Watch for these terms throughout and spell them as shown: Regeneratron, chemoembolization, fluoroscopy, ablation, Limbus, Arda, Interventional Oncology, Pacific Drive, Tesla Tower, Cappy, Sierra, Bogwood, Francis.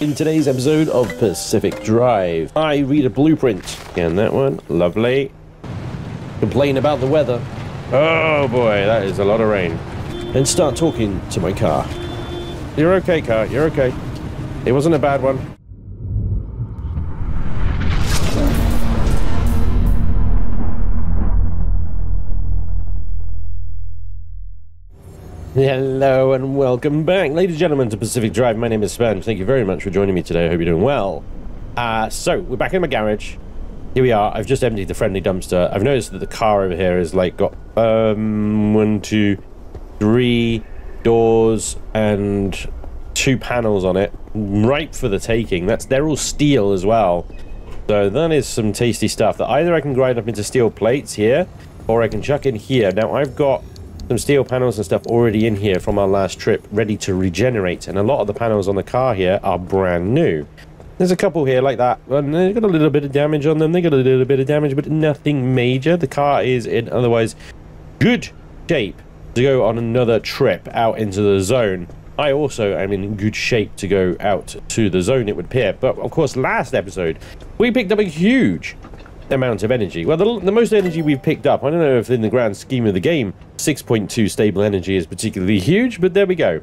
In today's episode of Pacific Drive, I read a blueprint. Scan that one. Lovely. Complain about the weather. Oh boy, that is a lot of rain. And start talking to my car. You're okay, car. You're okay. It wasn't a bad one. Hello and welcome back, ladies and gentlemen, to Pacific Drive. My name is Sven. Thank you very much for joining me today. I hope you're doing well. So we're back in my garage. Here we are. I've just emptied the friendly dumpster. I've noticed that the car over here is like got 1, 2, 3 doors and 2 panels on it, ripe for the taking. They're all steel as well. So that is some tasty stuff that either I can grind up into steel plates here, or I can chuck in here. Now I've got some steel panels and stuff already in here from our last trip, ready to regenerate, and a lot of the panels on the car here are brand new. There's a couple here like that, and they've got a little bit of damage on them. They got a little bit of damage, but nothing major. The car is in otherwise good shape to go on another trip out into the zone. I also am in good shape to go out to the zone, it would appear. But of course, last episode we picked up a huge amount of energy. Well, the most energy we've picked up, I don't know if in the grand scheme of the game 6.2 stable energy is particularly huge, but there we go.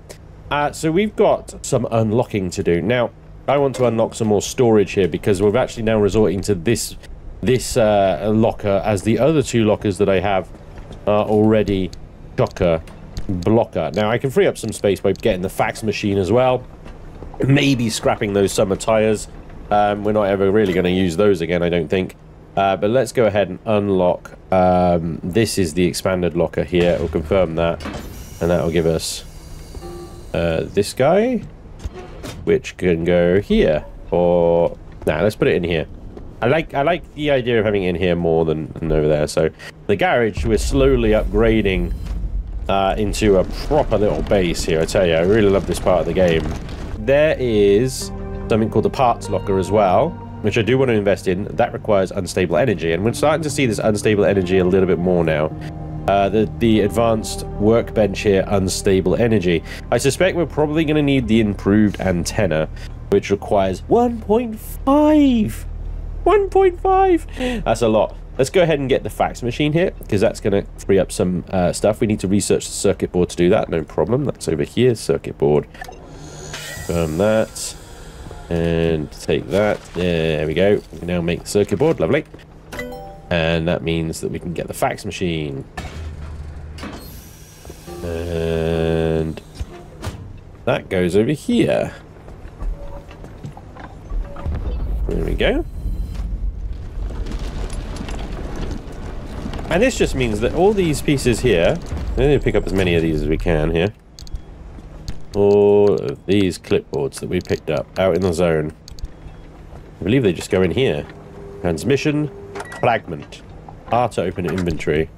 So we've got some unlocking to do. Now I want to unlock some more storage here, because we're actually now resorting to this locker, as the other 2 lockers that I have are already chocker blocker. Now I can free up some space by getting the fax machine as well, maybe scrapping those summer tires. We're not ever really going to use those again, I don't think. But let's go ahead and unlock. This is the expanded locker here. We'll confirm that. And that will give us this guy, which can go here. Or, nah, let's put it in here. I like the idea of having it in here more than over there. So the garage, we're slowly upgrading into a proper little base here. I tell you, I really love this part of the game. There is something called the parts locker as well, which I do want to invest in. That requires unstable energy, and we're starting to see this unstable energy a little bit more now. The advanced workbench here, unstable energy. I suspect we're probably going to need the improved antenna, which requires 1.5. 1.5! That's a lot. Let's go ahead and get the fax machine here, because that's going to free up some stuff. We need to research the circuit board to do that, no problem. That's over here, circuit board. Confirm that. And take that. There we go. We can now make the circuit board. Lovely. And that means that we can get the fax machine. And that goes over here. There we go. And this just means that all these pieces here, we need to pick up as many of these as we can here. All of these clipboards that we picked up out in the zone, I believe they just go in here. Transmission fragment. R to open inventory.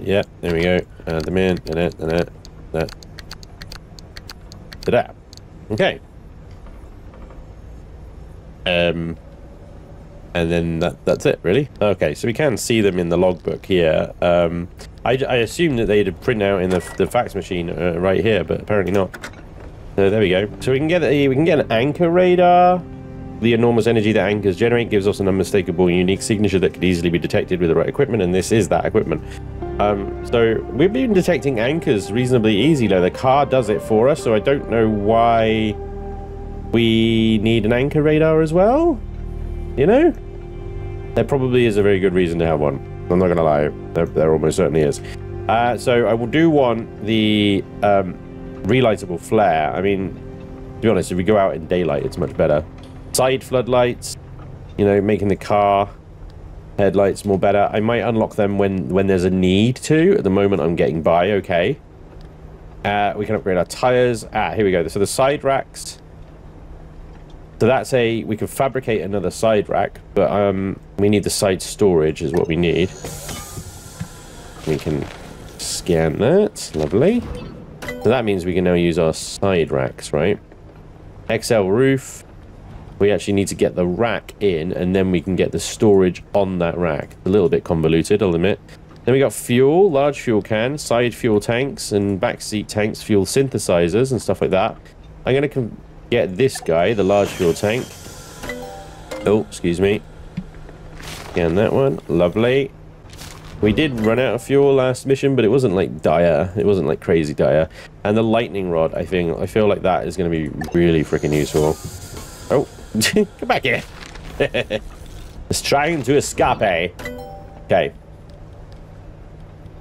Yeah, there we go. Add them in, and that. Ta-da. Okay. And then that's it, really. Okay, so we can see them in the logbook here. I assume that they'd print out in the fax machine right here, but apparently not. So there we go. So we can get an anchor radar. The enormous energy that anchors generate gives us an unmistakable, unique signature that could easily be detected with the right equipment, and this is that equipment. So we've been detecting anchors reasonably easy, though. The car does it for us, so I don't know why we need an anchor radar as well. You know, there probably is a very good reason to have one. I'm not gonna lie, there almost certainly is. So I do want the relightable flare. I mean, to be honest, if we go out in daylight, it's much better. Side floodlights, you know, making the car headlights more better. I might unlock them when there's a need to. At the moment, I'm getting by, okay. We can upgrade our tires. Here we go, so the side racks. So that's we can fabricate another side rack, but we need the side storage is what we need. We can scan that, lovely. So that means we can now use our side racks, right? XL roof. We actually need to get the rack in, and then we can get the storage on that rack. A little bit convoluted, I'll admit. Then we got fuel, large fuel can, side fuel tanks, and back seat tanks, fuel synthesizers, and stuff like that. I'm going to get this guy, the large fuel tank. Oh, excuse me. Again, that one. Lovely. We did run out of fuel last mission, but it wasn't like dire. It wasn't like crazy dire. And the lightning rod, I think. I feel like that is going to be really freaking useful. Oh, come back here. It's trying to escape. Okay.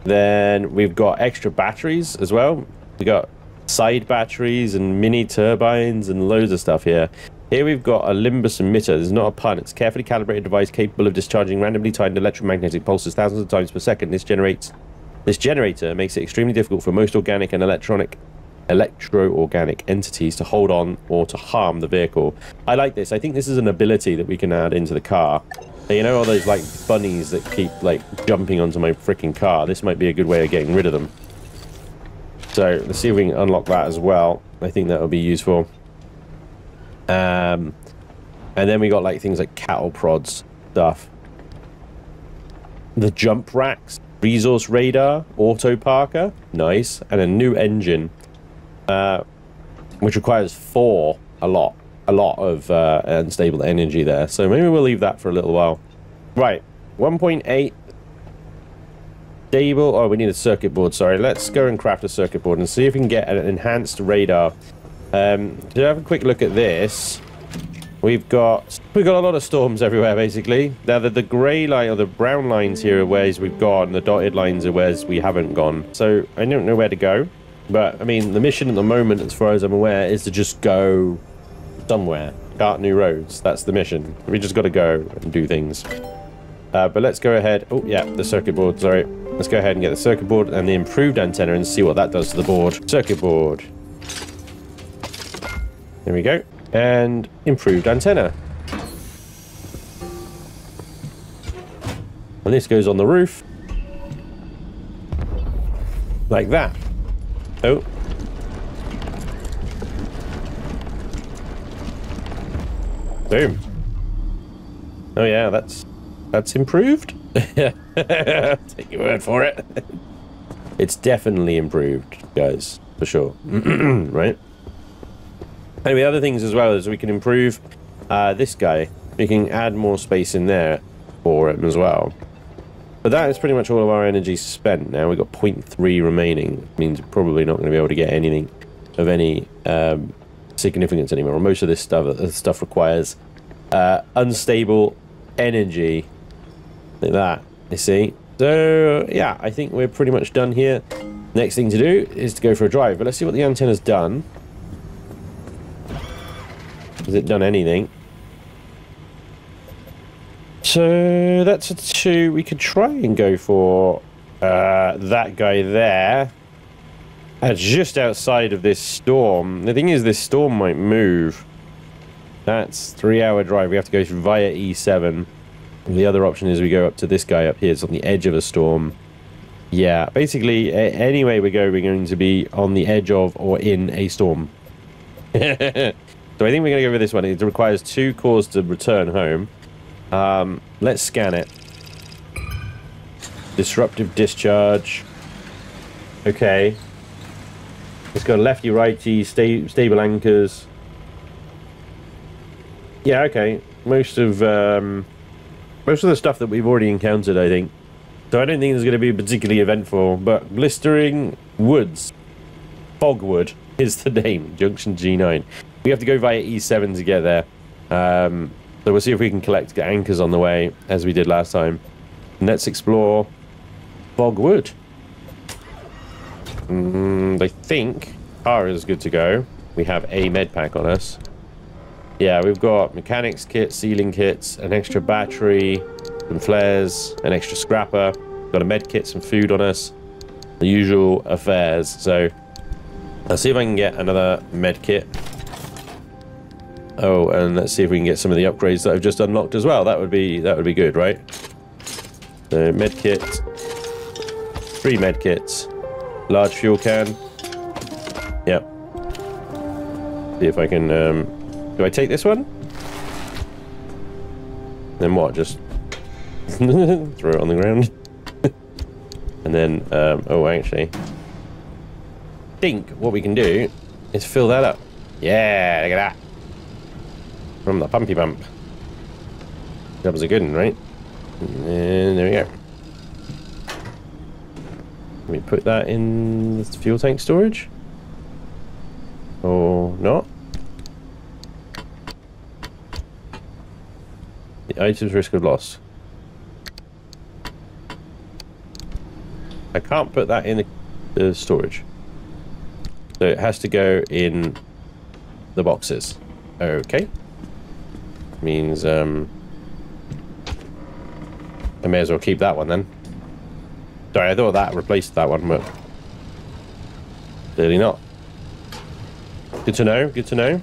Then we've got extra batteries as well. We got side batteries and mini turbines and loads of stuff here. Here we've got a limbus emitter. This is not a pun. It's a carefully calibrated device capable of discharging randomly timed electromagnetic pulses thousands of times per second. This generator makes it extremely difficult for most organic and electro-organic entities to hold on or to harm the vehicle. I like this. I think this is an ability that we can add into the car. You know all those like bunnies that keep like jumping onto my freaking car? This might be a good way of getting rid of them. So let's see if we can unlock that as well. I think that will be useful. And then we got like things like cattle prods stuff, the jump racks, resource radar, auto parker, nice, and a new engine, which requires a lot of unstable energy there. So maybe we'll leave that for a little while. Right, 1.8 stable. Oh, we need a circuit board. Sorry, let's go and craft a circuit board and see if we can get an enhanced radar. To have a quick look at this, we've got a lot of storms everywhere basically. Now the grey line or the brown lines here are where's we've gone, the dotted lines are where's we haven't gone. So I don't know where to go, but I mean the mission at the moment, as far as I'm aware, is to just go somewhere. Start new roads. That's the mission. We just got to go and do things. But let's go ahead. Oh yeah, the circuit board. Sorry. Let's go ahead and get the circuit board and the improved antenna and see what that does to the board. Circuit board. There we go. And improved antenna. And this goes on the roof. Like that. Oh. Boom. Oh yeah, that's improved. Take your word for it. It's definitely improved, guys, for sure. Right? Anyway, other things as well is we can improve this guy. We can add more space in there for him as well. But that is pretty much all of our energy spent now. We've got 0.3 remaining. It means we're probably not going to be able to get anything of any significance anymore. Most of this stuff requires unstable energy. Like that, you see? So, yeah, I think we're pretty much done here. Next thing to do is to go for a drive. But let's see what the antenna's done. Has it done anything? So that's a 2. We could try and go for that guy there. Just outside of this storm. The thing is, this storm might move. That's 3-hour drive. We have to go via E7. The other option is we go up to this guy up here. It's on the edge of a storm. Yeah, basically, any way we go, we're going to be on the edge of or in a storm. So I think we're going to go with this one. It requires 2 cores to return home. Let's scan it. Disruptive discharge. Okay. It's got lefty, righty, stable anchors. Yeah, okay. Most of the stuff that we've already encountered, I think. So I don't think it's going to be particularly eventful. But Blistering Woods. Bogwood is the name. Junction G9. We have to go via E7 to get there. So we'll see if we can collect anchors on the way, as we did last time. And let's explore Bogwood. I think car is good to go. We have a med pack on us. Yeah, we've got mechanics kit, sealing kits, an extra battery, some flares, an extra scrapper. We've got a med kit, some food on us. The usual affairs. So I'll see if I can get another med kit. Oh, and let's see if we can get some of the upgrades that I've just unlocked as well. That would be good, right? So medkit, 3 medkits, large fuel can. Yep. See if I can. Do I take this one? Then what? Just throw it on the ground. And then, oh, actually, I think what we can do is fill that up. Yeah, look at that. From the pumpy pump. That was a good one, right? And there we go. Let me put that in the fuel tank storage. Or not. The items risk of loss. I can't put that in the storage. So it has to go in the boxes. Okay. Means I may as well keep that one then. Sorry, I thought that replaced that one, but clearly not. Good to know, good to know.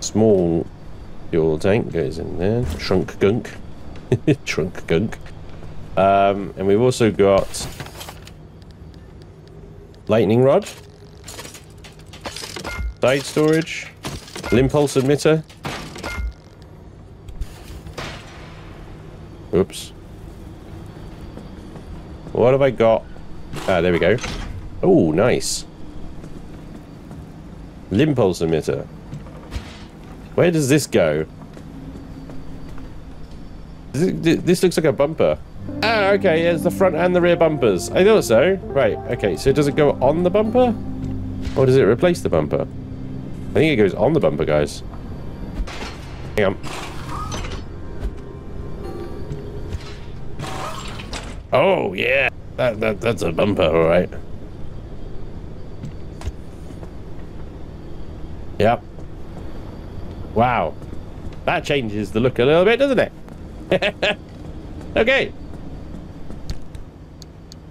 Small fuel tank goes in there. Trunk gunk. Trunk gunk. And we've also got lightning rod, side storage, limb pulse emitter. Oops. What have I got? Ah, there we go. Oh, nice. Limb pulse emitter. Where does this go? This looks like a bumper. Ah, okay, there's the front and the rear bumpers. I thought so. Right, okay, so does it go on the bumper? Or does it replace the bumper? I think it goes on the bumper, guys. Hang on. Oh, yeah. That's a bumper, all right. Yep. Wow. That changes the look a little bit, doesn't it? Okay.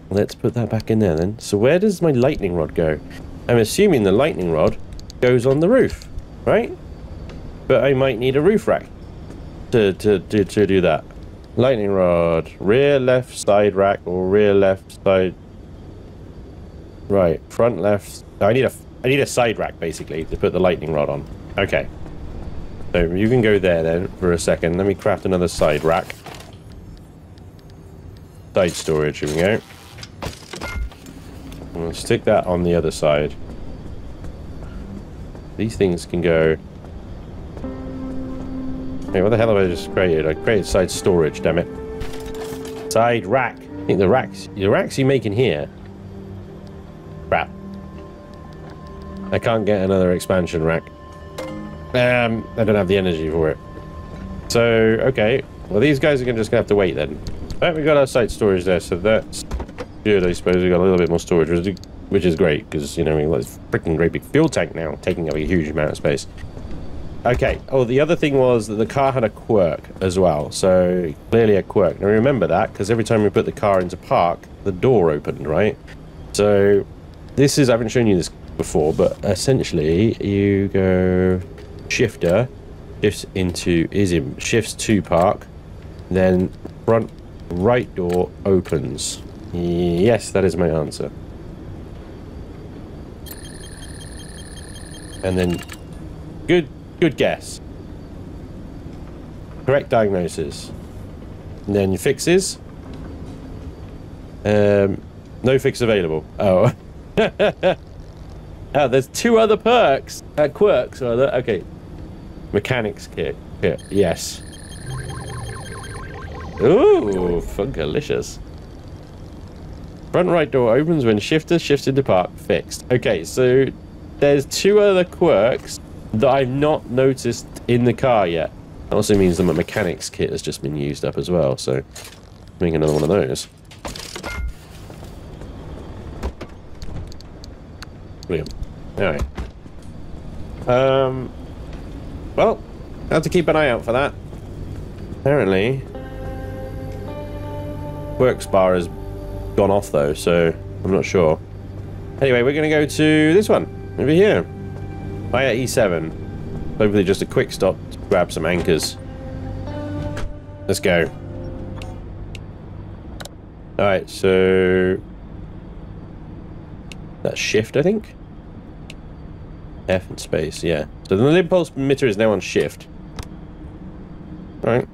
Let's put that back in there then. So where does my lightning rod go? I'm assuming the lightning rod goes on the roof, right? But I might need a roof rack to do that. Lightning rod, rear left side rack or rear left side right, front left. I need a side rack basically to put the lightning rod on. Okay. So you can go there then for a second. Let me craft another side rack. Side storage, here we go. We'll stick that on the other side. These things can go. Hey, what the hell have I just created? I created side storage, damn it. Side rack. I think the racks you make in here. Crap. I can't get another expansion rack. I don't have the energy for it. So, okay. Well, these guys are just gonna have to wait then. Right, we got our site storage there, so that's good, I suppose. We got a little bit more storage, which is great, because, you know, we got this freaking great big fuel tank now, taking up a huge amount of space. Okay, oh, the other thing was that the car had a quirk as well, so clearly a quirk. Now, remember that, because every time we put the car into park, the door opened, right? So, this is, I haven't shown you this before, but essentially, you go shifter, shifts to park, then front right door opens. Yes, that is my answer. And then good guess. Correct diagnosis. And then fixes. No fix available. Oh. Oh, there's two other perks. Quirks rather. Okay. Mechanics kit. Yes. Ooh, funkalicious. Front right door opens when shifter shifted to park, fixed. Okay, so there's two other quirks that I've not noticed in the car yet. That also means that my mechanics kit has just been used up as well, so make another one of those. Brilliant. Alright. Well, I have to keep an eye out for that. Apparently Works bar has gone off though, so I'm not sure. Anyway, we're going to go to this one over here. Via E7. Hopefully just a quick stop to grab some anchors. Let's go. Alright, so that's shift, I think. F and space, yeah. So the limb pulse emitter is now on shift. Alright.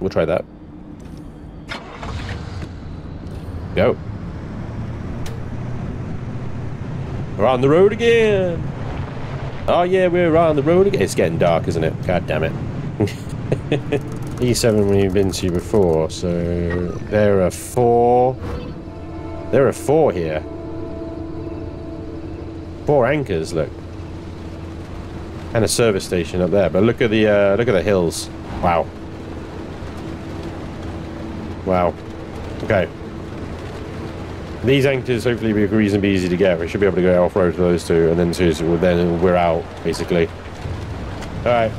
We'll try that. Go. We're on the road again. Oh yeah, we're on the road again. It's getting dark, isn't it? God damn it. E7 we've been to before, so there are four. There are four here. Four anchors, look. And a service station up there, but look at the hills. Wow. Wow. Okay. These anchors hopefully will be reasonably easy to get. We should be able to go off-road to those two, and then seriously, then we're out, basically. Alright.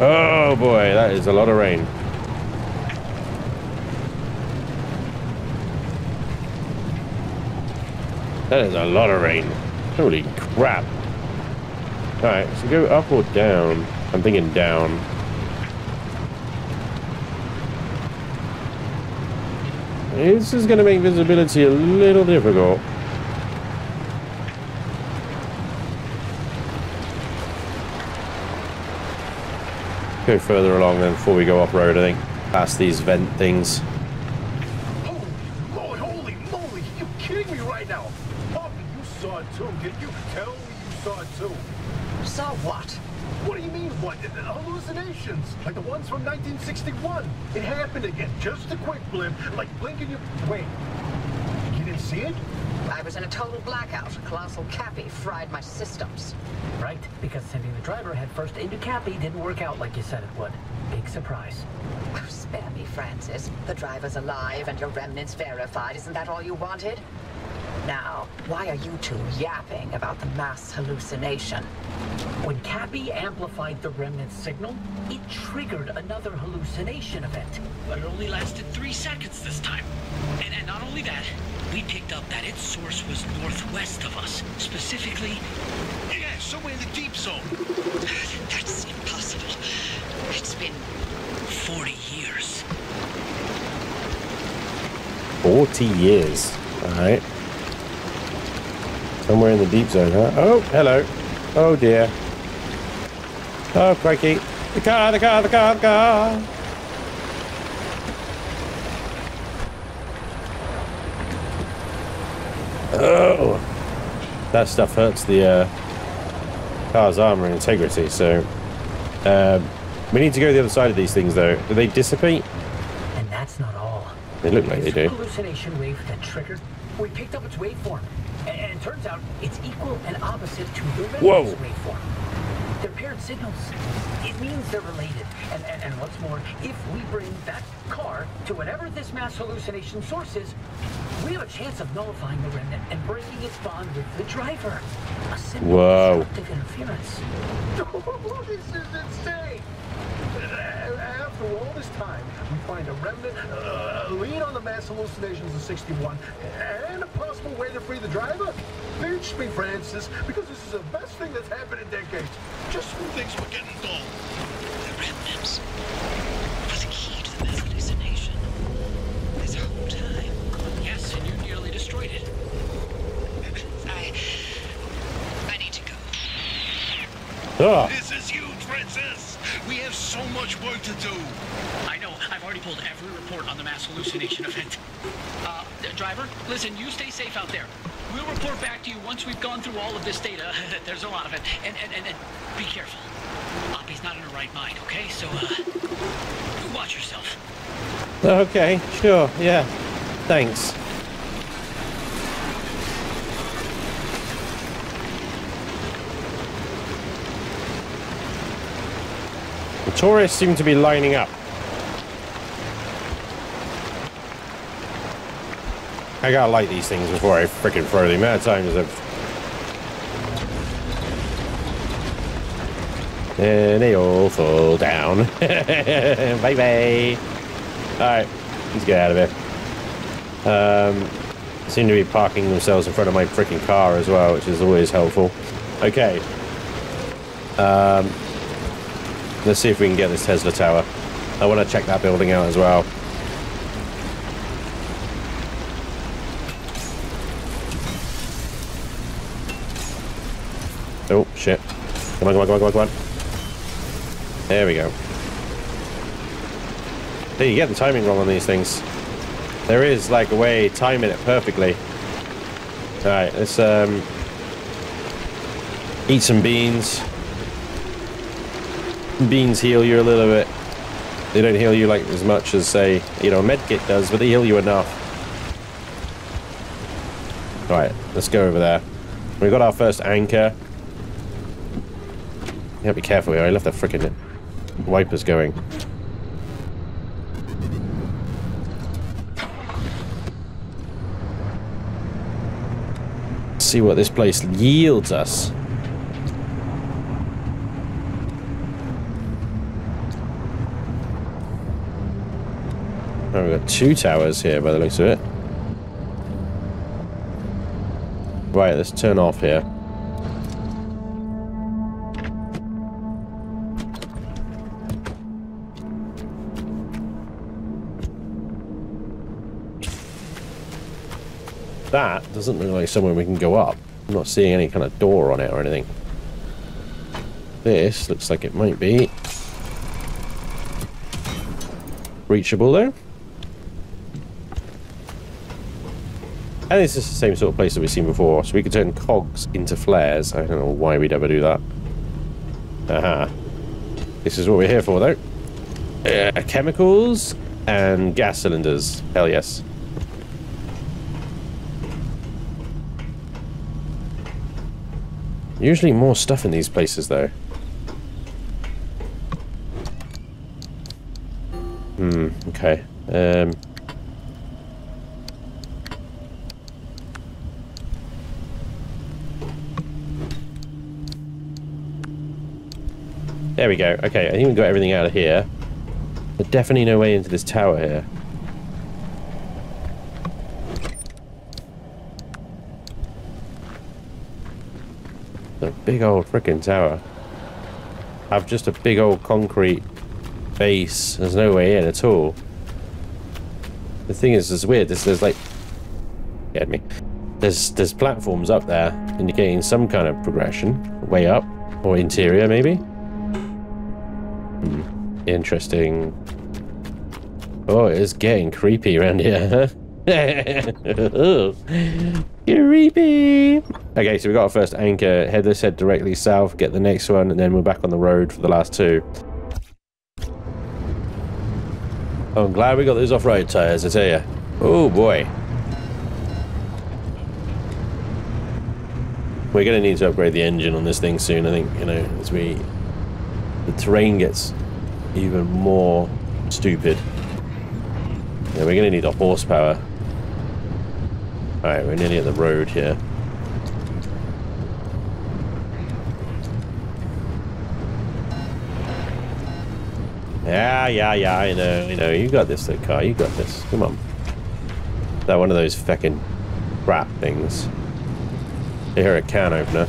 Oh boy, that is a lot of rain. That is a lot of rain. Holy crap. Alright, so go up or down? I'm thinking down. This is going to make visibility a little difficult. Go further along then before we go off-road, I think. Past these vent things. Holy Lord, holy moly, you kidding me right now? Poppy, you saw it too. Did you tell me you saw it too? Saw what? What do you mean, what? Hallucinations, like the ones from 1961. It happened again, just a quick blip, like blinking your... Wait, you didn't see it? I was in a total blackout. Colossal Cappy fried my systems. Right, because sending the driver headfirst into Cappy didn't work out like you said it would. Big surprise. Oh, spare me, Francis. The driver's alive and your remnants verified. Isn't that all you wanted? Now, why are you two yapping about the mass hallucination? When Cappy amplified the remnant signal, it triggered another hallucination event. But it only lasted 3 seconds this time. And not only that, we picked up that its source was northwest of us. Specifically... yeah, somewhere in the deep zone. That's impossible. It's been 40 years. 40 years. All right. Somewhere in the deep zone, huh? Oh, hello. Oh, dear. Oh, crikey. The car, the car, the car, the car. Oh. That stuff hurts the car's armor and integrity, so... we need to go to the other side of these things, though. Do they dissipate? And that's not all. They look like they do. Hallucination wave that triggered. We picked up its waveform. And turns out it's equal and opposite to the remnant's waveform. They're paired signals. It means they're related. And what's more, if we bring that car to whatever this mass hallucination source is, we have a chance of nullifying the remnant and breaking its bond with the driver. A simple destructive interference. This is insane! After all this time, we find a remnant, a lead on the mass hallucinations of 61, and a possible way to free the driver? Pinch me, Francis, because this is the best thing that's happened in decades. Just when things were getting dull. The remnants were the key to the mass hallucination. This whole time. Yes, and you nearly destroyed it. I need to go. Oh. This is huge, Francis! We have so much work to do. I know. I've already pulled every report on the mass hallucination event. Driver, listen, you stay safe out there. We'll report back to you once we've gone through all of this data. There's a lot of it. And be careful. Poppy's not in her right mind, okay? So, you watch yourself. Okay, sure, yeah. Thanks. The tourists seem to be lining up. I gotta light these things before I frickin' throw them. The amount of times I've... and they all fall down. Bye bye. Alright, let's get out of here. Seem to be parking themselves in front of my frickin' car as well, which is always helpful. Okay. Let's see if we can get this Tesla Tower. I want to check that building out as well. Oh, shit. Come on, come on, come on, come on, come on. There we go. Hey, you get the timing wrong on these things. There is like a way timing it perfectly. All right, let's eat some beans. Beans heal you a little bit. They don't heal you like as much as, say, you know, a medkit does, but they heal you enough. All right, let's go over there. We've got our first anchor. You gotta be careful here. I left the frickin' wipers going. Let's see what this place yields us. Oh, we've got two towers here by the looks of it. Right, let's turn off here. That doesn't look like somewhere we can go up. I'm not seeing any kind of door on it or anything. This looks like it might be reachable though. And it's just the same sort of place that we've seen before, so we could turn cogs into flares. I don't know why we'd ever do that. Aha. This is what we're here for, though. Chemicals and gas cylinders. Hell yes. Usually more stuff in these places, though. Hmm, okay. There we go. Okay, I think we got everything out of here. But definitely no way into this tower here. The big old frickin' tower. I've just a big old concrete base. There's no way in at all. The thing is, it's weird. There's like... Get me. There's platforms up there indicating some kind of progression. Way up. Or interior, maybe. Interesting. Oh, it's getting creepy around here. Creepy. Okay, so we got our first anchor. Let's head directly south, get the next one, and then we're back on the road for the last two. I'm glad we got those off-road tires, I tell you. Oh boy. We're gonna need to upgrade the engine on this thing soon, I think, you know, as the terrain gets even more stupid. Yeah, we're gonna need a horsepower. Alright, we're nearly at the road here. Yeah, I know, you got this though, car, you got this. Come on. Is that one of those feckin' crap things? I hear a can opener.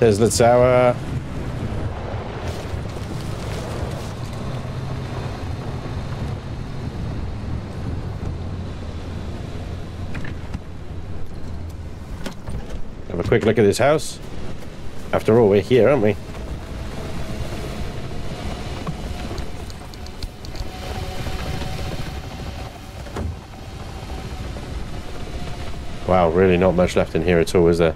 There's the tower. Have a quick look at this house. After all, we're here, aren't we? Wow, really not much left in here at all, is there?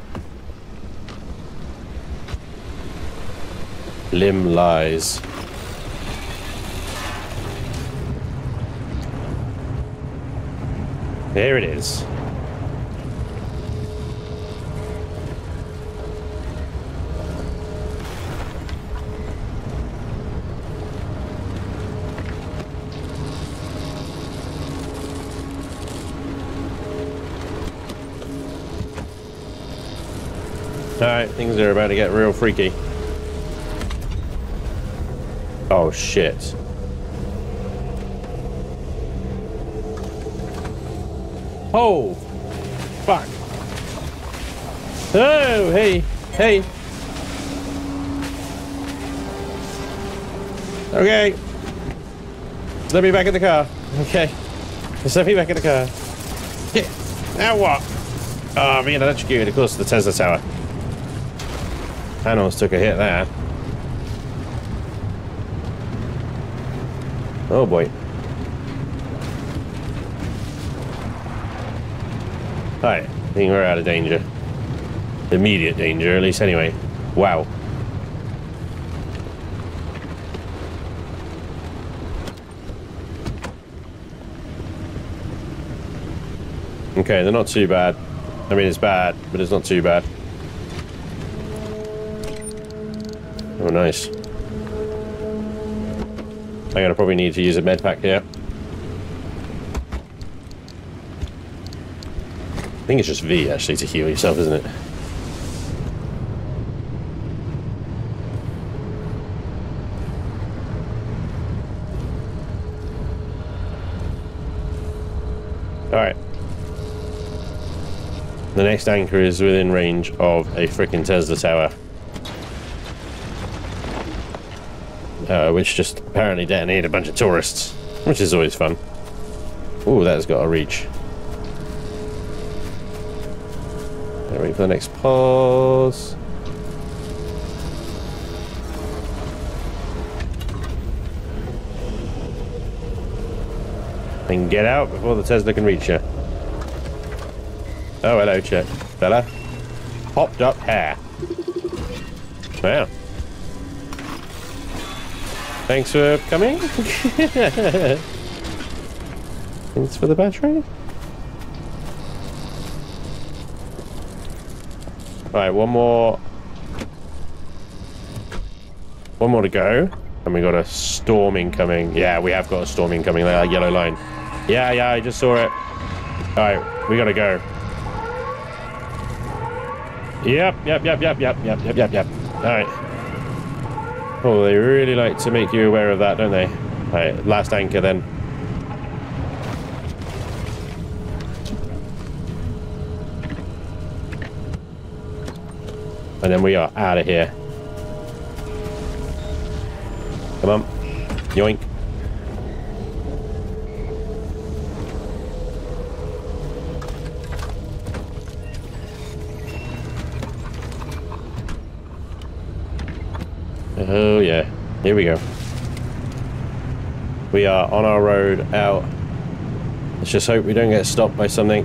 Limb lies. There it is. All right, things are about to get real freaky. Oh shit. Oh! Fuck! Oh, hey! Hey! Okay! Let me back in the car. Okay. Just let me back in the car. Yeah. Now what? Oh, I'm being electrocuted close to the Tesla Tower. I almost took a hit there. Oh boy. Alright, I think we're out of danger. Immediate danger, at least anyway. Wow. Okay, they're not too bad. I mean, it's bad, but it's not too bad. Oh, nice. I'm gonna probably need to use a med pack here. I think it's just V, actually, to heal yourself, isn't it? Alright. The next anchor is within range of a freaking Tesla Tower. Which just apparently detonated a bunch of tourists, which is always fun. Ooh, that's got a reach. Gotta wait for the next pause. And get out before the Tesla can reach you. Oh, hello, Chet. Fella. Popped up hair. Wow. Thanks for coming. Thanks for the battery. Alright, one more. One more to go. And we got a storm incoming. Yeah, we have got a storm incoming. That yellow line. Yeah, yeah, I just saw it. Alright, we gotta go. Yep. Alright. Oh, they really like to make you aware of that, don't they? Alright, last anchor then. And then we are out of here. Come on. Yoink. Oh yeah, here we go. We are on our road out. Let's just hope we don't get stopped by something,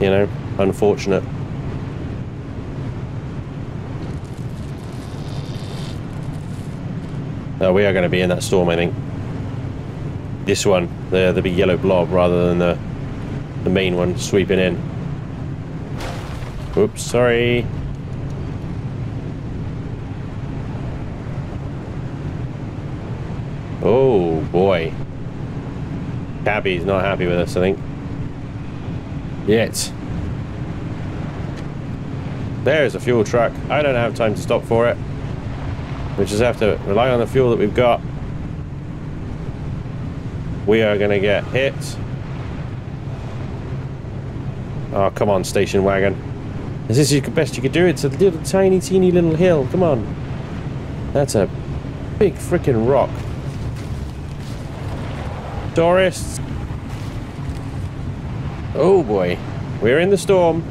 you know, unfortunate. Oh, we are going to be in that storm, I think. This one, the big yellow blob rather than the main one sweeping in. Oops, sorry. Oh boy. Cappy's not happy with us, I think. Yet. There's a fuel truck. I don't have time to stop for it. We just have to rely on the fuel that we've got. We are gonna get hit. Oh, come on, station wagon. Is this the best you could do? It's a little tiny, teeny little hill. Come on. That's a big freaking rock. Tourists. Oh boy, we're in the storm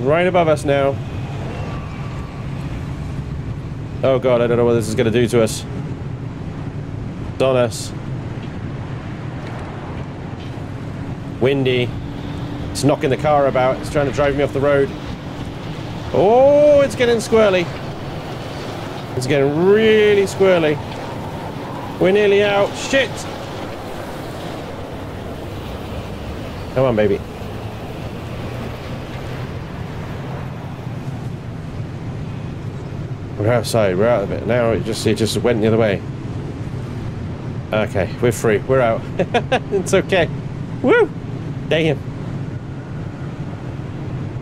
right above us now. Oh god, I don't know what this is going to do to us. It's on us. Windy. It's knocking the car about. It's trying to drive me off the road. Oh, it's getting squirrely. It's getting really squirrely. We're nearly out. Shit! Come on, baby. We're outside. We're out of it. Now it just went the other way. Okay, we're free. We're out. It's okay. Woo! Damn.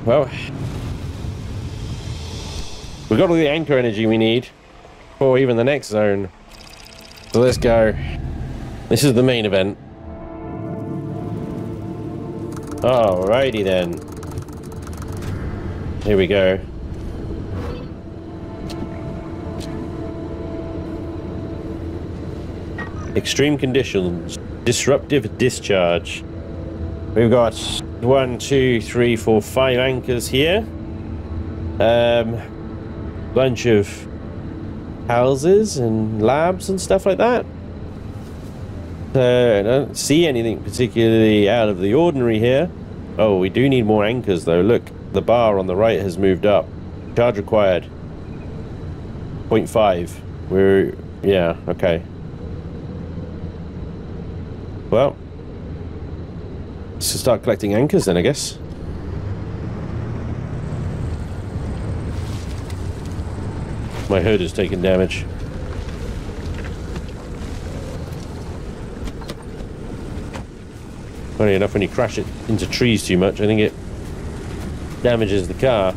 Well, we've got all the anchor energy we need for even the next zone. So let's go. This is the main event. Alrighty then. Here we go. Extreme conditions. Disruptive discharge. We've got 5 anchors here. Bunch of houses and labs and stuff like that. I don't see anything particularly out of the ordinary here. Oh, we do need more anchors though. Look, the bar on the right has moved up. Charge required. 0.5. We're... yeah, okay. Well, let's start collecting anchors then, I guess. My herd has taken damage. Funny enough, when you crash it into trees too much, I think it damages the car.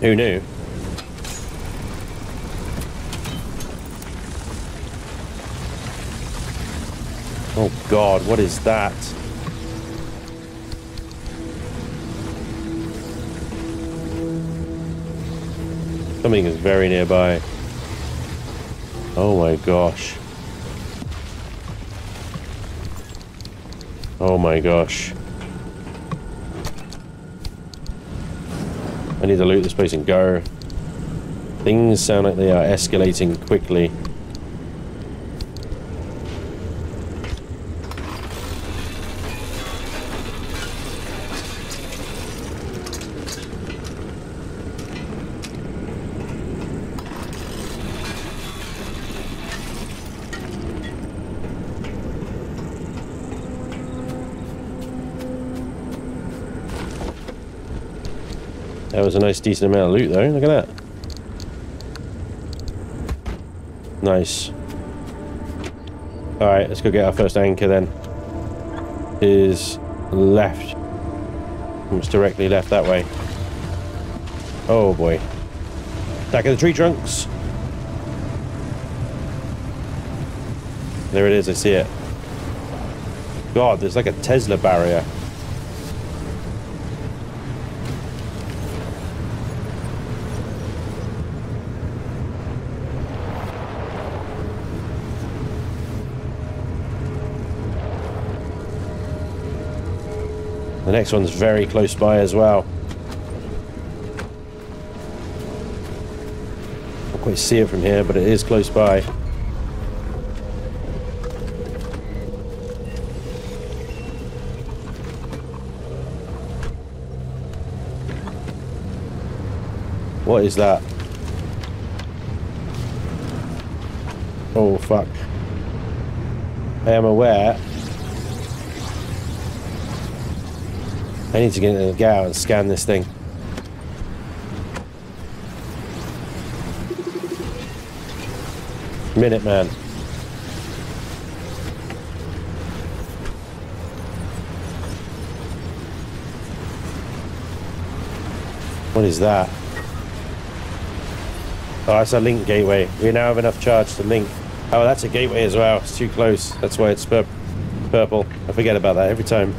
Who knew? Oh God, what is that? Something is very nearby. Oh my gosh. Oh my gosh. I need to loot this place and go. Things sound like they are escalating quickly. That was a nice decent amount of loot though, look at that. Nice. Alright, let's go get our first anchor then. It is left. Almost directly left that way. Oh boy. Attack of the tree trunks! There it is, I see it. God, there's like a Tesla barrier. The next one's very close by as well. Can't quite see it from here, but it is close by. What is that? Oh, fuck. I am aware. I need to get into the car and scan this thing. Minute man. What is that? Oh, that's a link gateway. We now have enough charge to link. Oh, that's a gateway as well. It's too close. That's why it's purple. I forget about that every time.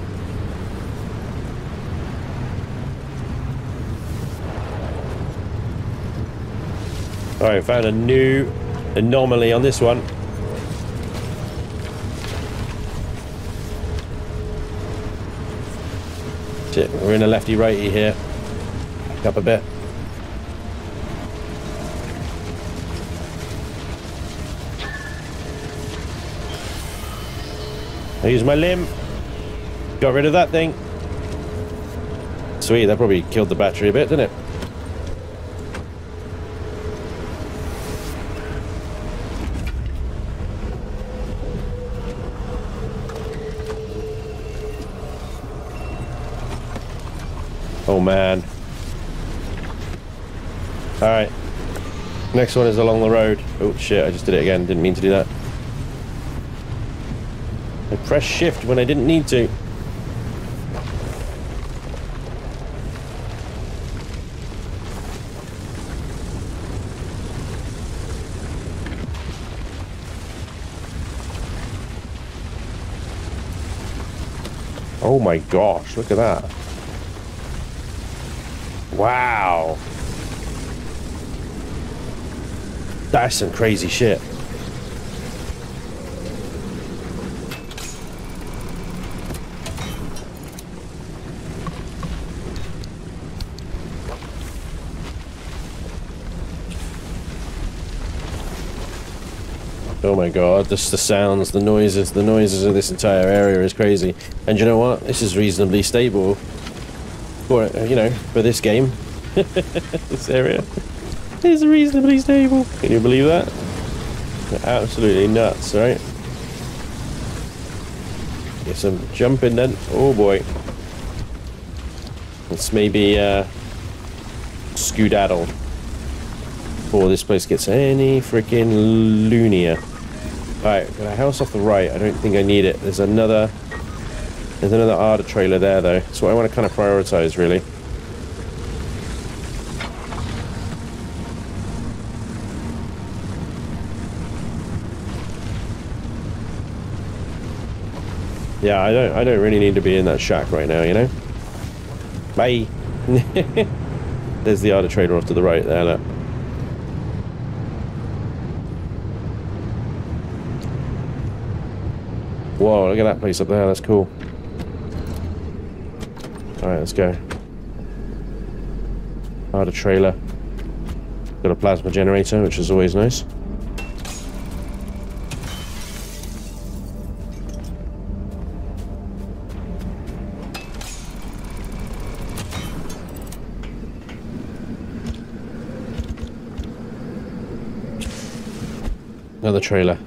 Alright, found a new anomaly on this one. Shit, we're in a lefty-righty here. Back up a bit. I used my limb. Got rid of that thing. Sweet, that probably killed the battery a bit, didn't it? Oh man. Alright. Next one is along the road. Oh shit, I just did it again. Didn't mean to do that. I pressed shift when I didn't need to. Oh my gosh, look at that. Wow. That's some crazy shit. Oh my god, this, the sounds, the noises of this entire area is crazy. And you know what? This is reasonably stable for, you know, for this game. This area is reasonably stable. Can you believe that? Absolutely nuts, right? Get some jumping then. Oh boy. Let's maybe skedaddle before this place gets any freaking loonier. Alright, got a house off the right. I don't think I need it. There's another Arda trailer there though. That's what I want to kind of prioritize really. Yeah, I don't really need to be in that shack right now, you know? Bye! There's the Arda trailer off to the right there, look. Whoa, look at that place up there, that's cool. Alright, let's go. Arda trailer. Got a plasma generator, which is always nice. Another trailer.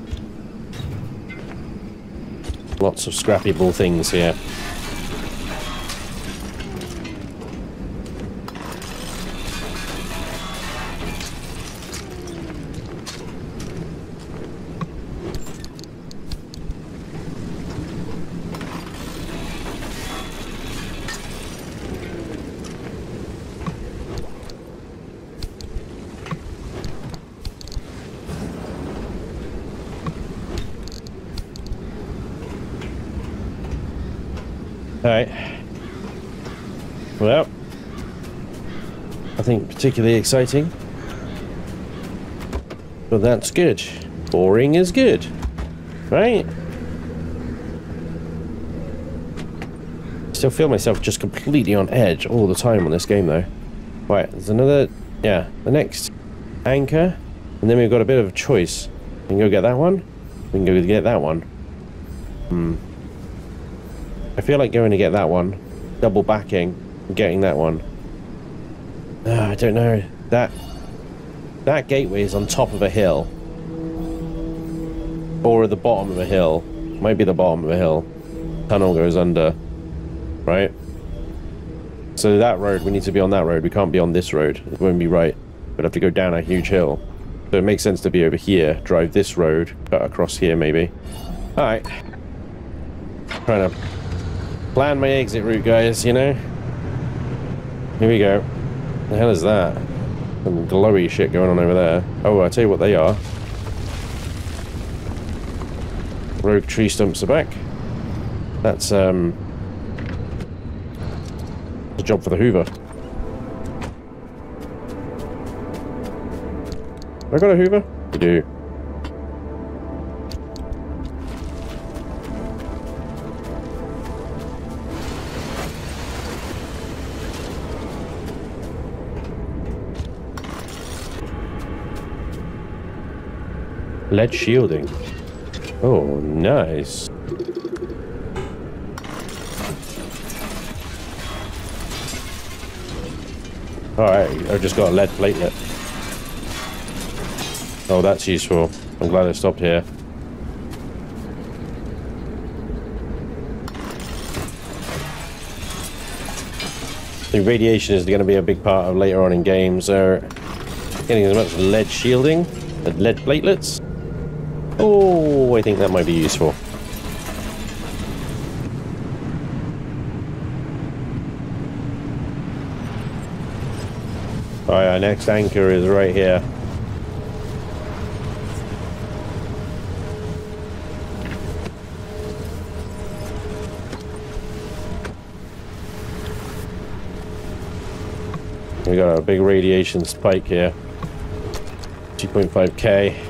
Lots of scrappable things here. Alright, well, I think particularly exciting, but that's good. Boring is good, right? Still feel myself just completely on edge all the time on this game though. Right, there's another, yeah, the next anchor, and then we've got a bit of a choice. We can go get that one, we can go get that one. I feel like going to get that one, double backing, and getting that one. I don't know. That gateway is on top of a hill, or at the bottom of a hill. Might be the bottom of a hill. Tunnel goes under, right? So that road, we need to be on that road. We can't be on this road. It won't be right. We'd have to go down a huge hill. So it makes sense to be over here, drive this road, cut across here maybe. All right. Trying to plan my exit route, guys, you know? Here we go. The hell is that? Some glowy shit going on over there. Oh, I tell you what they are. Rogue tree stumps are back. That's, a job for the Hoover. Have I got a Hoover? I do. Lead shielding. Oh, nice. Alright, I've just got a lead platelet. Oh, that's useful. I'm glad I stopped here. I think radiation is going to be a big part of later on in games. Getting as much lead shielding as lead platelets. Oh, I think that might be useful. Alright, our next anchor is right here. We got a big radiation spike here. 2.5k.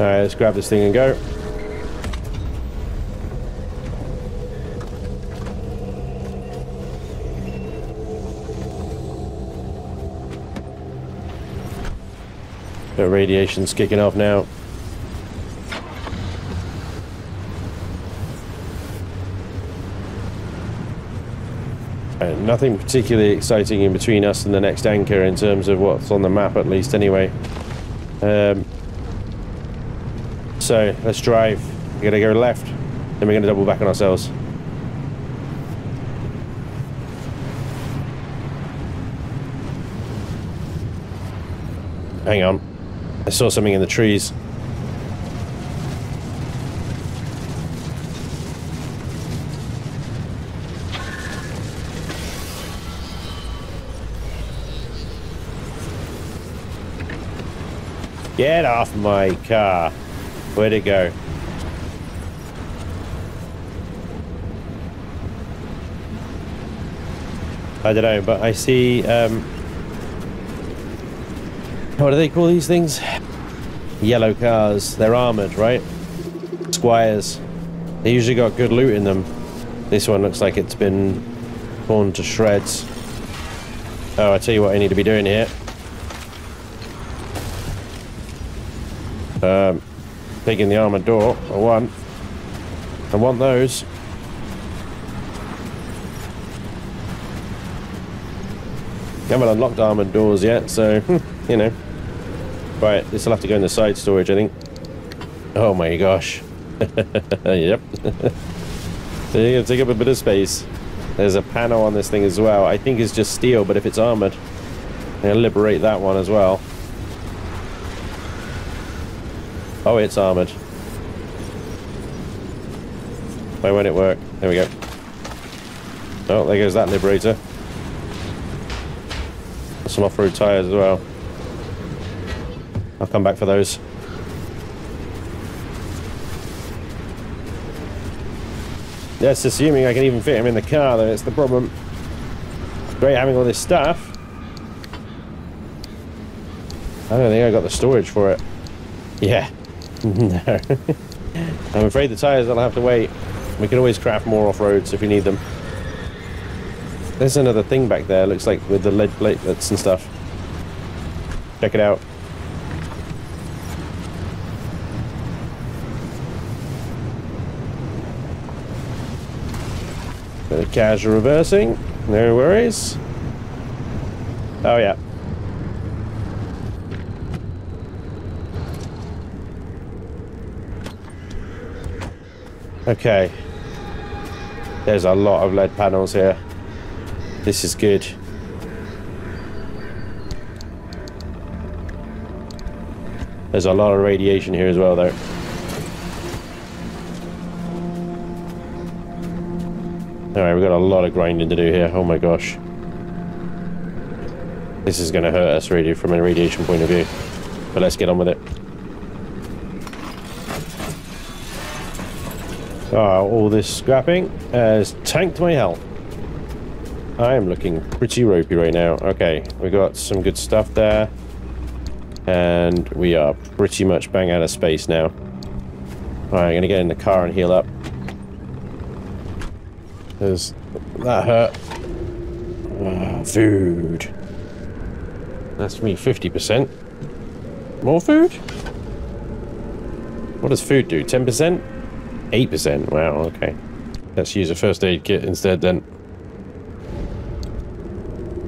Alright, let's grab this thing and go. The radiation's kicking off now. Nothing particularly exciting in between us and the next anchor in terms of what's on the map, at least anyway. So let's drive. We're gonna go left, then we're gonna double back on ourselves. Hang on, I saw something in the trees. Get off my car. Where'd it go? I don't know, but I see, what do they call these things? Yellow cars. They're armoured, right? Squires. They usually got good loot in them. This one looks like it's been torn to shreds. Oh, I tell you what I need to be doing here. Taking the armoured door, I want. I want those. I haven't unlocked armoured doors yet, so, you know. Right, this will have to go in the side storage, I think. Oh my gosh. Yep. So you're going to take up a bit of space. There's a panel on this thing as well. I think it's just steel, but if it's armoured, I'm going to liberate that one as well. Oh, it's armoured. Why won't it work? There we go. Oh, there goes that liberator. Some off-road tyres as well. I'll come back for those. That's assuming I can even fit him in the car, though. It's the problem. It's great having all this stuff. I don't think I got the storage for it. Yeah. No. I'm afraid the tyres will have to wait. We can always craft more off-roads if we need them. There's another thing back there, looks like, with the lead platelets and stuff. Check it out. The cars are reversing, no worries. Oh yeah. Okay, there's a lot of LED panels here. This is good. There's a lot of radiation here as well, though. Alright, we've got a lot of grinding to do here. Oh my gosh. This is going to hurt us really from a radiation point of view. But let's get on with it. Oh, all this scrapping has tanked my health. I am looking pretty ropey right now. Okay, we got some good stuff there. And we are pretty much bang out of space now. Alright, I'm going to get in the car and heal up. There's... that hurt. Oh, food. That's me 50%. More food? What does food do? 10%? 8%, wow, okay. Let's use a first aid kit instead then.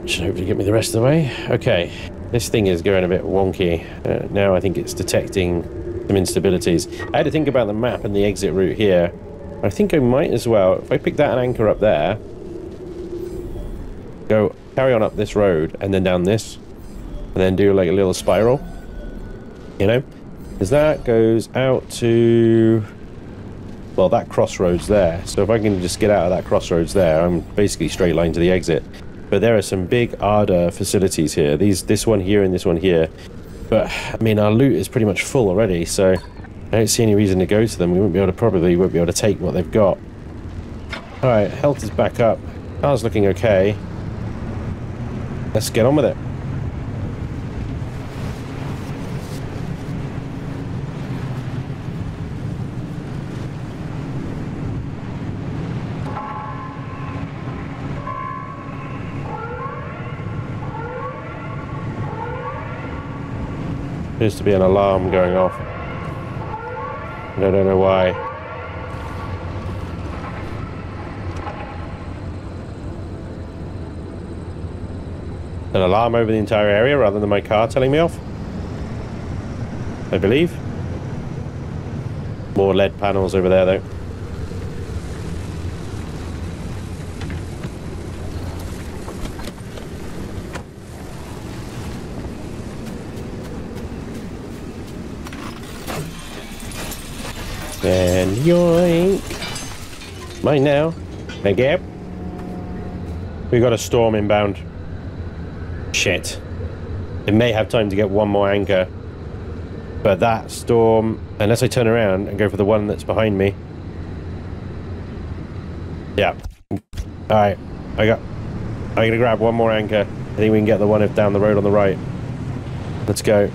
Should hopefully get me the rest of the way. Okay, this thing is going a bit wonky. Now I think it's detecting some instabilities. I had to think about the map and the exit route here. I think I might as well, if I pick that and anchor up there, go carry on up this road and then down this, and then do like a little spiral, you know? Because that goes out to... well, that crossroads there. So if I can just get out of that crossroads there, I'm basically straight line to the exit. But there are some big ARDA facilities here. This one here and this one here. But, I mean, our loot is pretty much full already, so I don't see any reason to go to them. We won't be able to take what they've got. Alright, health is back up. Car's looking okay. Let's get on with it. Appears to be an alarm going off. And I don't know why. An alarm over the entire area rather than my car telling me off, I believe. More LED panels over there though. And yoink! Mine now. Thank you. We got a storm inbound. Shit. It may have time to get one more anchor. But that storm, unless I turn around and go for the one that's behind me. Yeah. Alright. I'm gonna grab one more anchor. I think we can get the one down the road on the right. Let's go.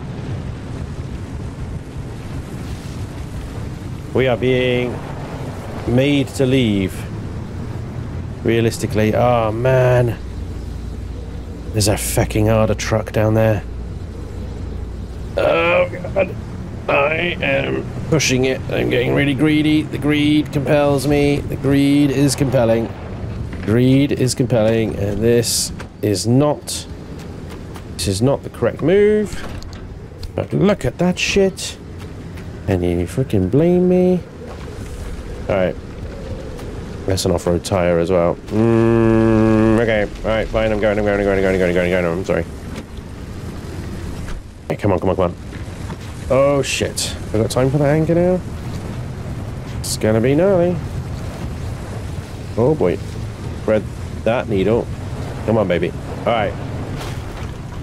We are being made to leave. Realistically. Oh, man. There's a fucking harder truck down there. Oh, God. I am pushing it. I'm getting really greedy. The greed compels me. The greed is compelling. Greed is compelling. And this is not the correct move. But look at that shit. And you freaking blame me. Alright. That's an off-road tire as well. Okay. Alright, fine. I'm going. I'm sorry. Hey, come on. Oh, shit. I've got time for the anchor now. It's gonna be gnarly. Oh, boy. Thread that needle. Come on, baby. Alright.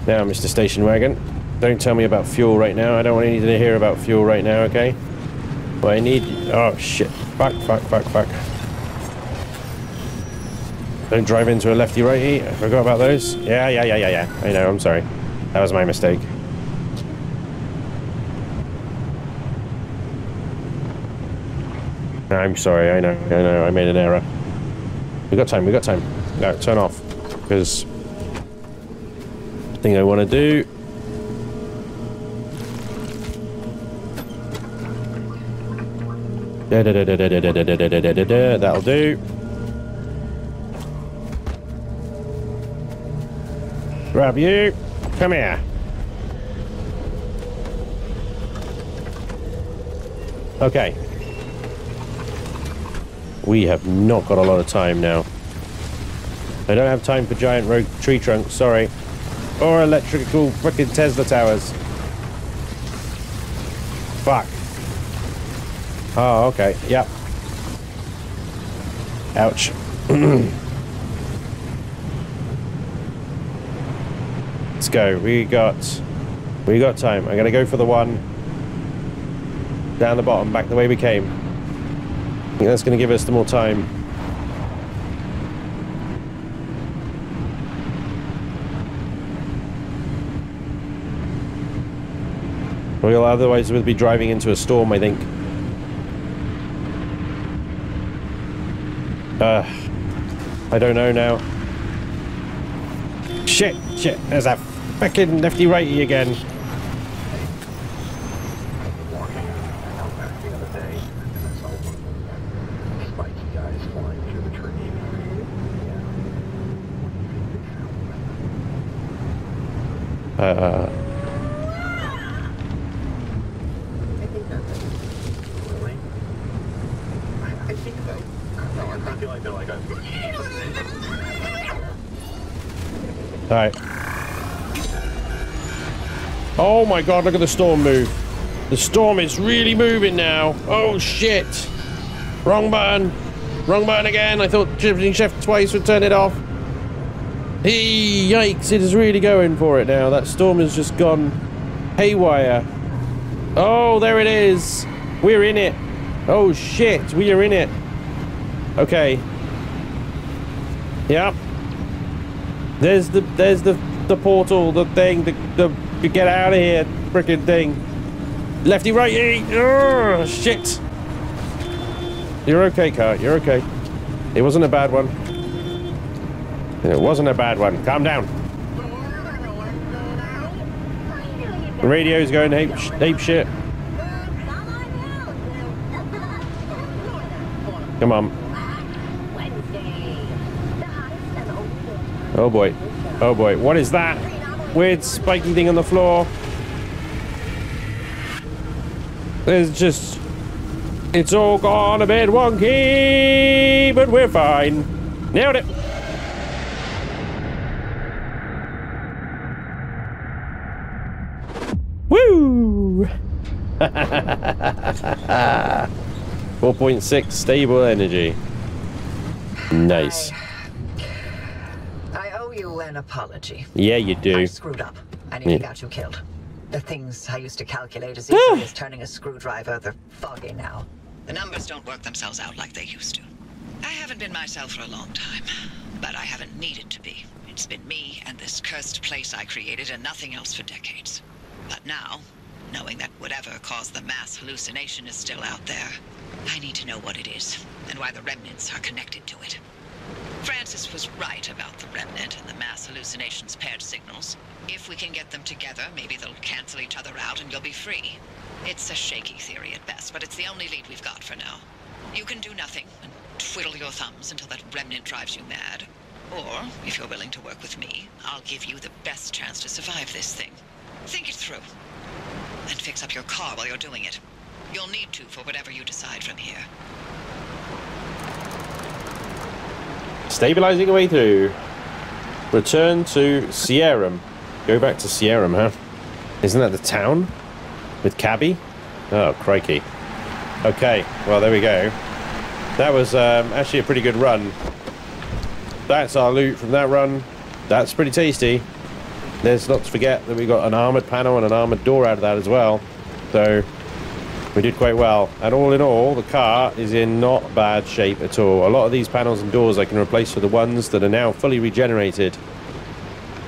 Now, Mr. Station Wagon. Don't tell me about fuel right now. I don't want anything to hear about fuel right now, okay? But I need... Oh, shit. Fuck. Don't drive into a lefty-righty. I forgot about those. Yeah. I know, I'm sorry. That was my mistake. I'm sorry, I know. I made an error. We got time. No, turn off. Because... the thing I want to do... That'll do. Grab you. Come here. Okay. We have not got a lot of time now. I don't have time for giant rogue tree trunks, sorry. Or electrical frickin' Tesla towers. Fuck. Oh, okay. Yep. Ouch. Let's go. We got time. I'm gonna go for the one down the bottom, back the way we came. I think that's gonna give us the more time. Well, otherwise we'll be driving into a storm, I think. I don't know now. Shit, there's that fucking lefty-righty again. Alright. Oh my god, look at the storm move. The storm is really moving now. Oh shit. Wrong button. Wrong button again. I thought shifting shift twice would turn it off. Hey, yikes, it is really going for it now. That storm has just gone haywire. Oh, there it is. We're in it. Oh shit, we are in it. Okay. Yep. There's the portal, the thing, the get out of here, frickin' thing. Lefty, righty. Oh, shit. You're okay, car. You're okay. It wasn't a bad one. Calm down. The radio's going ape shit. Come on. Oh boy. Oh boy. What is that? Weird spiky thing on the floor. There's just... It's all gone a bit wonky, but we're fine. Nailed it. Woo! 4.6 stable energy. Nice. I owe you an apology. Yeah, you do. I screwed up. I nearly got you killed. The things I used to calculate as easily as turning a screwdriver, they're foggy now. The numbers don't work themselves out like they used to. I haven't been myself for a long time, but I haven't needed to be. It's been me and this cursed place I created and nothing else for decades. But now, knowing that whatever caused the mass hallucination is still out there, I need to know what it is and why the remnants are connected to it. Francis was right about the remnant and the mass hallucination's paired signals. If we can get them together, maybe they'll cancel each other out and you'll be free. It's a shaky theory at best, but it's the only lead we've got for now. You can do nothing and twiddle your thumbs until that remnant drives you mad. Or, if you're willing to work with me, I'll give you the best chance to survive this thing. Think it through, and fix up your car while you're doing it. You'll need to for whatever you decide from here. Stabilizing the way through. Return to Sierra. Go back to Sierra, huh? Isn't that the town? With Cappy? Oh, crikey. Okay, well, there we go. That was actually a pretty good run. That's our loot from that run. That's pretty tasty. There's not to forget that we got an armoured panel and an armoured door out of that as well. So, we did quite well. And all in all, the car is in not bad shape at all. A lot of these panels and doors I can replace for the ones that are now fully regenerated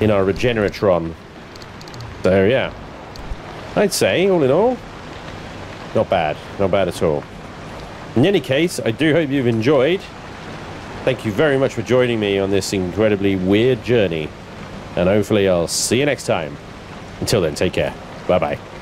in our Regeneratron. So, yeah. I'd say, all in all, not bad. Not bad at all. In any case, I do hope you've enjoyed. Thank you very much for joining me on this incredibly weird journey. And hopefully I'll see you next time. Until then, take care. Bye-bye.